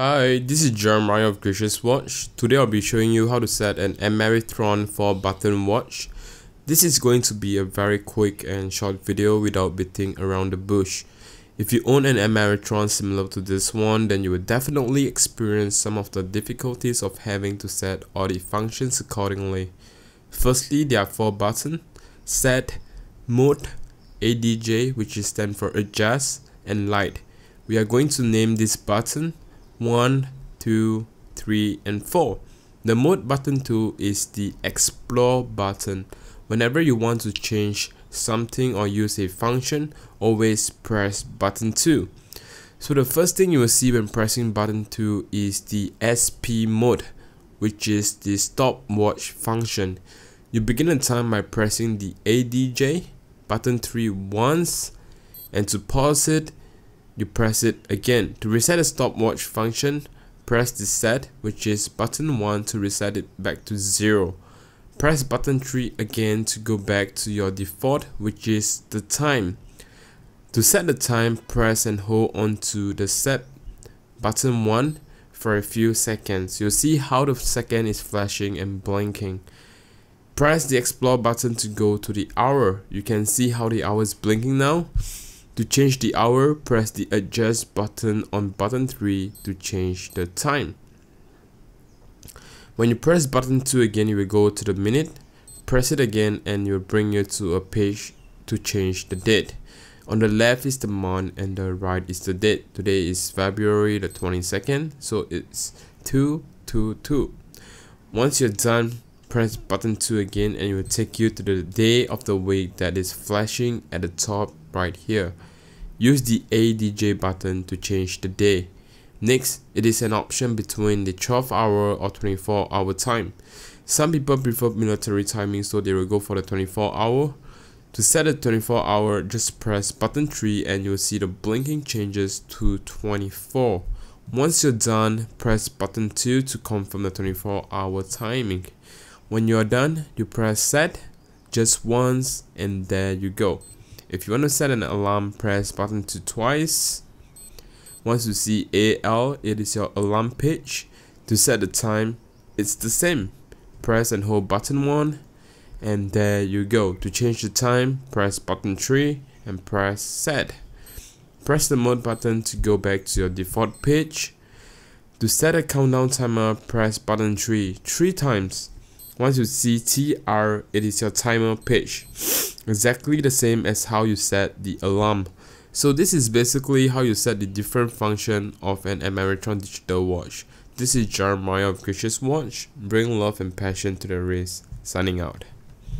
Hi, this is Jeremiah of Gracious Watch. Today I'll be showing you how to set an Ameritron 4-button watch. This is going to be a very quick and short video without beating around the bush. If you own an Ameritron similar to this one, then you will definitely experience some of the difficulties of having to set all the functions accordingly. Firstly, there are 4 buttons: Set, Mode, ADJ, which stands for Adjust, and Light. We are going to name this button 1, 2, 3 and 4. The mode button 2 is the explore button. Whenever you want to change something or use a function, always press button 2. So the first thing you will see when pressing button 2 is the SP mode, which is the stopwatch function. You begin the time by pressing the ADJ button 3 once, and to pause it, you press it again. To reset the stopwatch function, press the set, which is button 1, to reset it back to 0. Press button 3 again to go back to your default, which is the time. To set the time, press and hold onto the set button 1 for a few seconds. You'll see how the second is flashing and blinking. Press the explore button to go to the hour. You can see how the hour is blinking now. To change the hour, press the adjust button on button 3 to change the time. When you press button 2 again, you will go to the minute. Press it again and it will bring you to a page to change the date. On the left is the month and the right is the date. Today is February the 22nd, so it's 222. Once you're done, press button 2 again and it will take you to the day of the week that is flashing at the top right here. Use the ADJ button to change the day. Next, it is an option between the 12-hour or 24-hour time. Some people prefer military timing, so they will go for the 24-hour. To set the 24-hour, just press button 3 and you'll see the blinking changes to 24. Once you're done, press button 2 to confirm the 24-hour timing. When you are done, you press set just once and there you go. If you want to set an alarm, press button 2 twice. Once you see AL, it is your alarm page. To set the time, it's the same. Press and hold button 1 and there you go. To change the time, press button 3 and press set. Press the mode button to go back to your default page. To set a countdown timer, press button 3 times. Once you see TR, it is your timer page. Exactly the same as how you set the alarm. So this is basically how you set the different function of an Ameritron digital watch. This is Jeremiah of Gracious Watch. Bring love and passion to the race. Signing out.